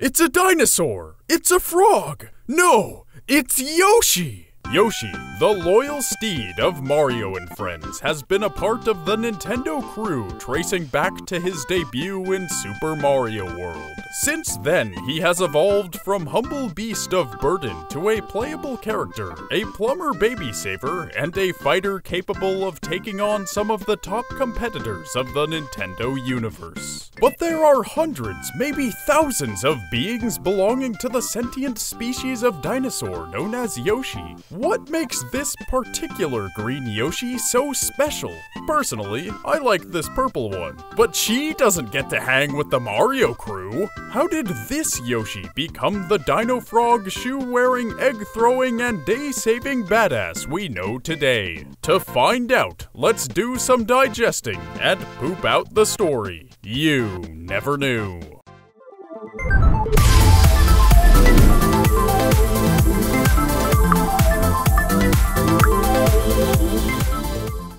It's a dinosaur! It's a frog! No! It's Yoshi! Yoshi, the loyal steed of Mario and Friends, has been a part of the Nintendo crew tracing back to his debut in Super Mario World. Since then, he has evolved from humble beast of burden to a playable character, a plumber babysaver, and a fighter capable of taking on some of the top competitors of the Nintendo universe. But there are hundreds, maybe thousands of beings belonging to the sentient species of dinosaur known as Yoshi. What makes this particular green Yoshi so special? Personally, I like this purple one, but she doesn't get to hang with the Mario crew. How did this Yoshi become the dino frog, shoe-wearing, egg-throwing, and day-saving badass we know today? To find out, let's do some digesting and poop out the story you never knew.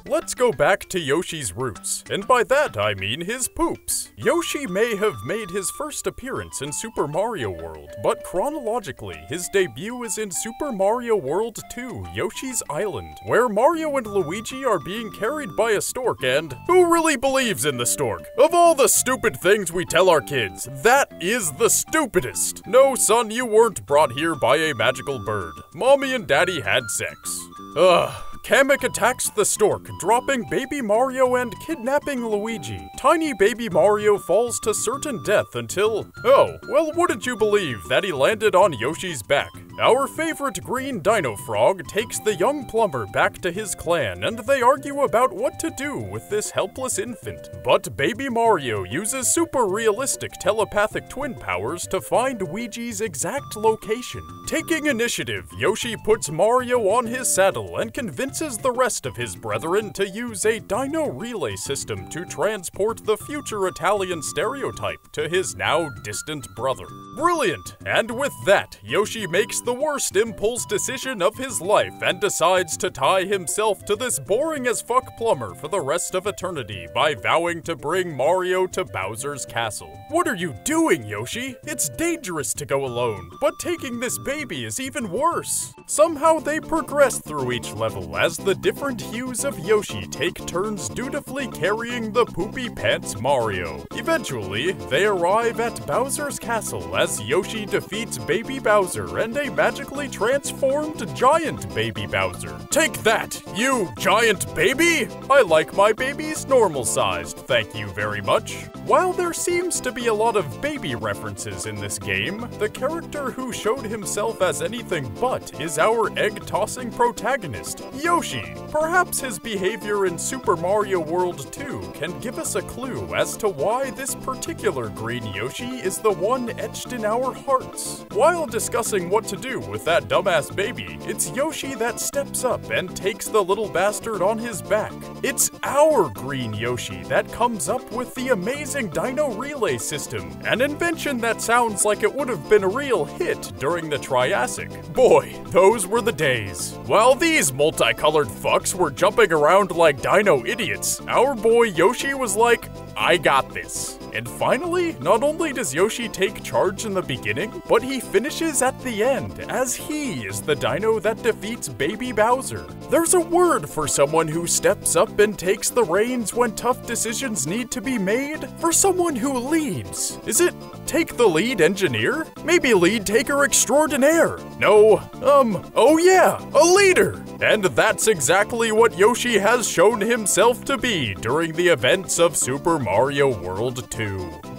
Let's go back to Yoshi's roots, and by that I mean his poops. Yoshi may have made his first appearance in Super Mario World, but chronologically, his debut is in Super Mario World 2: Yoshi's Island, where Mario and Luigi are being carried by a stork and... Who really believes in the stork? Of all the stupid things we tell our kids, that is the stupidest! No, son, you weren't brought here by a magical bird. Mommy and Daddy had sex. Ugh. Kamek attacks the stork, dropping baby Mario and kidnapping Luigi. Tiny baby Mario falls to certain death until... Oh, well, wouldn't you believe that he landed on Yoshi's back? Our favorite green dino frog takes the young plumber back to his clan, and they argue about what to do with this helpless infant. But baby Mario uses super realistic telepathic twin powers to find Luigi's exact location. Taking initiative, Yoshi puts Mario on his saddle and convinces the rest of his brethren to use a dino relay system to transport the future Italian stereotype to his now distant brother. Brilliant! And with that, Yoshi makes the worst impulse decision of his life and decides to tie himself to this boring as fuck plumber for the rest of eternity by vowing to bring Mario to Bowser's castle. What are you doing, Yoshi? It's dangerous to go alone, but taking this baby is even worse. Somehow they progress through each level as the different hues of Yoshi take turns dutifully carrying the poopy pants Mario. Eventually, they arrive at Bowser's castle as Yoshi defeats baby Bowser and a magically transformed giant baby Bowser. Take that, you giant baby! I like my babies normal-sized, thank you very much. While there seems to be a lot of baby references in this game, the character who showed himself as anything but is our egg-tossing protagonist, Yoshi. Perhaps his behavior in Super Mario World 2 can give us a clue as to why this particular green Yoshi is the one etched in our hearts. While discussing what to do with that dumbass baby, it's Yoshi that steps up and takes the little bastard on his back. It's our green Yoshi that comes up with the amazing dino relay system, an invention that sounds like it would have been a real hit during the Triassic. Boy, those were the days. While these multicolored fucks were jumping around like dino idiots, our boy Yoshi was like, I got this. And finally, not only does Yoshi take charge in the beginning, but he finishes at the end, as he is the dino that defeats baby Bowser. There's a word for someone who steps up and takes the reins when tough decisions need to be made? For someone who leads. Is it take the lead engineer? Maybe lead taker extraordinaire? No, oh yeah, a leader! And that's exactly what Yoshi has shown himself to be during the events of Super Mario World 2.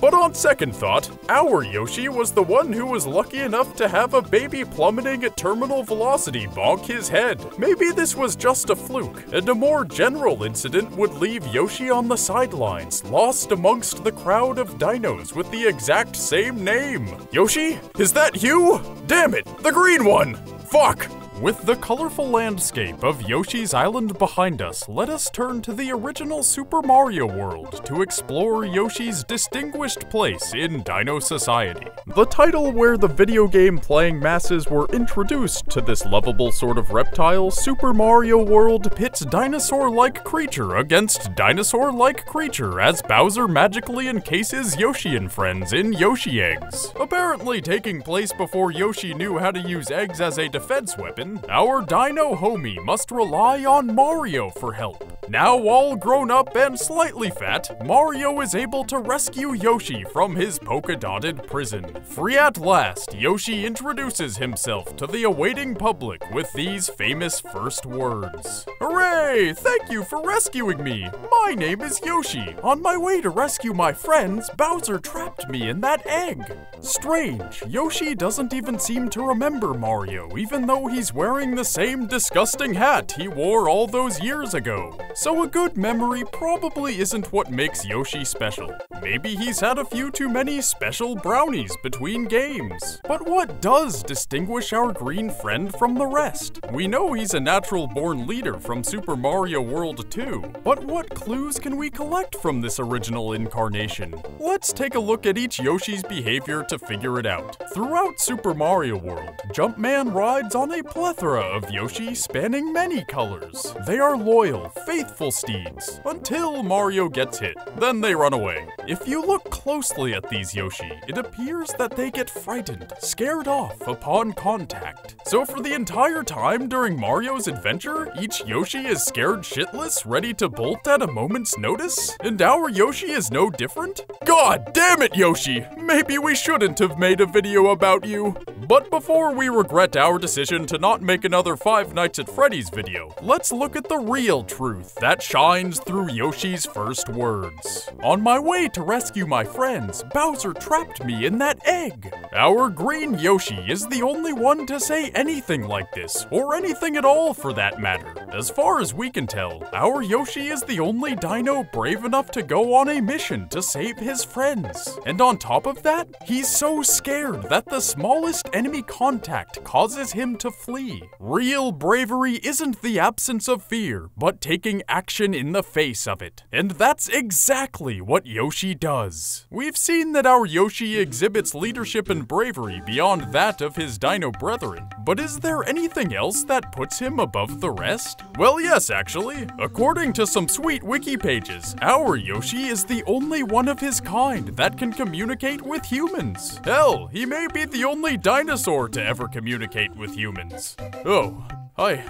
But on second thought, our Yoshi was the one who was lucky enough to have a baby plummeting at terminal velocity bonk his head. Maybe this was just a fluke, and a more general incident would leave Yoshi on the sidelines, lost amongst the crowd of dinos with the exact same name. Yoshi? Is that you? Damn it, the green one! Fuck! With the colorful landscape of Yoshi's Island behind us, let us turn to the original Super Mario World to explore Yoshi's distinguished place in Dino Society. The title where the video game playing masses were introduced to this lovable sort of reptile, Super Mario World pits dinosaur-like creature against dinosaur-like creature as Bowser magically encases Yoshi and friends in Yoshi eggs. Apparently taking place before Yoshi knew how to use eggs as a defense weapon, our dino homie must rely on Mario for help. Now all grown up and slightly fat, Mario is able to rescue Yoshi from his polka-dotted prison. Free at last, Yoshi introduces himself to the awaiting public with these famous first words. Hooray! Thank you for rescuing me! My name is Yoshi. On my way to rescue my friends, Bowser trapped me in that egg. Strange, Yoshi doesn't even seem to remember Mario, even though he's wearing the same disgusting hat he wore all those years ago. So a good memory probably isn't what makes Yoshi special. Maybe he's had a few too many special brownies between games. But what does distinguish our green friend from the rest? We know he's a natural-born leader from Super Mario World 2, but what clues can we collect from this original incarnation? Let's take a look at each Yoshi's behavior to figure it out. Throughout Super Mario World, Jumpman rides on a plethora of Yoshi spanning many colors. They are loyal, faithful steeds, until Mario gets hit. Then they run away. If you look closely at these Yoshi, it appears that they get frightened, scared off upon contact. So for the entire time during Mario's adventure, each Yoshi is scared shitless, ready to bolt at a moment's notice? And our Yoshi is no different? God damn it, Yoshi! Maybe we shouldn't have made a video about you. But before we regret our decision to not make another Five Nights at Freddy's video, let's look at the real truth that shines through Yoshi's first words. On my way to rescue my friends, Bowser trapped me in that egg. Our green Yoshi is the only one to say anything like this, or anything at all for that matter. As far as we can tell, our Yoshi is the only dino brave enough to go on a mission to save his friends. And on top of that, he's so scared that the smallest enemy contact causes him to flee. Real bravery isn't the absence of fear, but taking action in the face of it. And that's exactly what Yoshi does. We've seen that our Yoshi exhibits leadership and bravery beyond that of his dino brethren, but is there anything else that puts him above the rest? Well, yes, actually. According to some sweet wiki pages, our Yoshi is the only one of his kind that can communicate with humans. Hell, he may be the only dinosaur to ever communicate with humans. Oh, I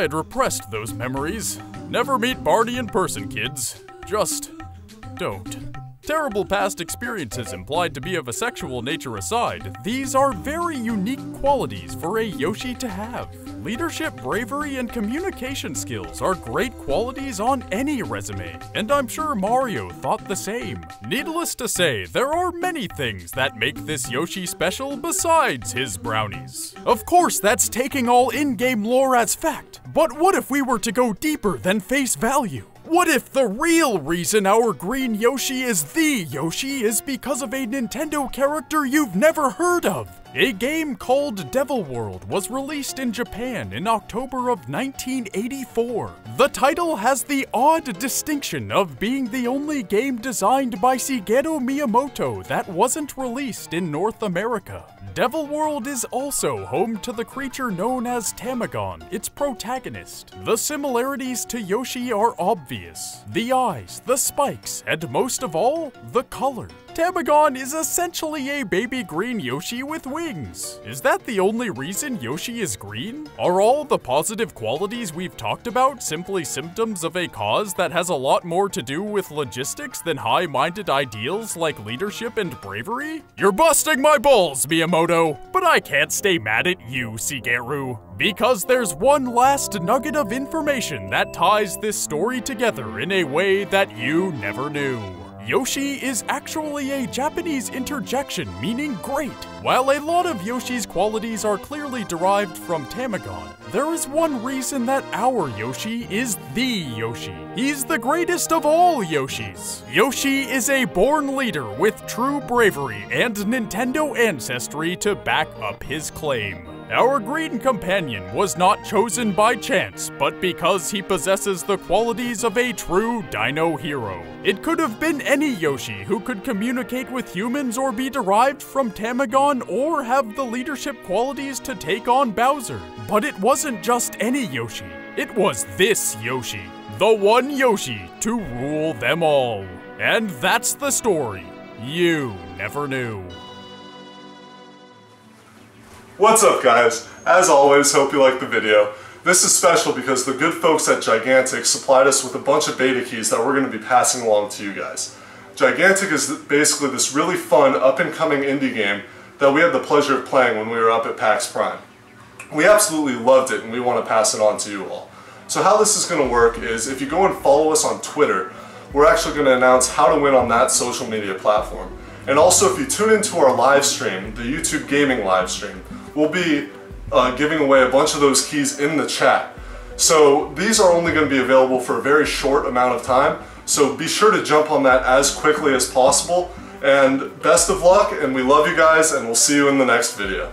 had repressed those memories. Never meet Barney in person, kids. Just don't. Terrible past experiences implied to be of a sexual nature aside, these are very unique qualities for a Yoshi to have. Leadership, bravery, and communication skills are great qualities on any resume, and I'm sure Mario thought the same. Needless to say, there are many things that make this Yoshi special besides his brownies. Of course, that's taking all in-game lore as fact, but what if we were to go deeper than face value? What if the real reason our green Yoshi is the Yoshi is because of a Nintendo character you've never heard of? A game called Devil World was released in Japan in October of 1984. The title has the odd distinction of being the only game designed by Shigeru Miyamoto that wasn't released in North America. Devil World is also home to the creature known as Tamagon, its protagonist. The similarities to Yoshi are obvious. The eyes, the spikes, and most of all, the color. Tamagon is essentially a baby green Yoshi with wings. Is that the only reason Yoshi is green? Are all the positive qualities we've talked about simply symptoms of a cause that has a lot more to do with logistics than high-minded ideals like leadership and bravery? You're busting my balls, Miyamoto, but I can't stay mad at you, Shigeru. Because there's one last nugget of information that ties this story together in a way that you never knew. Yoshi is actually a Japanese interjection meaning great. While a lot of Yoshi's qualities are clearly derived from Tamagon, there is one reason that our Yoshi is the Yoshi. He's the greatest of all Yoshis. Yoshi is a born leader with true bravery and Nintendo ancestry to back up his claim. Our green companion was not chosen by chance, but because he possesses the qualities of a true dino hero. It could have been any Yoshi who could communicate with humans or be derived from Tamagon or have the leadership qualities to take on Bowser. But it wasn't just any Yoshi, it was this Yoshi. The one Yoshi to rule them all. And that's the story you never knew. What's up guys? As always, hope you liked the video. This is special because the good folks at Gigantic supplied us with a bunch of beta keys that we're going to be passing along to you guys. Gigantic is basically this really fun up-and-coming indie game that we had the pleasure of playing when we were up at PAX Prime. We absolutely loved it and we want to pass it on to you all. So how this is going to work is if you go and follow us on Twitter, we're actually going to announce how to win on that social media platform. And also if you tune into our live stream, the YouTube gaming live stream, we'll be giving away a bunch of those keys in the chat. So these are only going to be available for a very short amount of time. So be sure to jump on that as quickly as possible. And best of luck, and we love you guys, and we'll see you in the next video.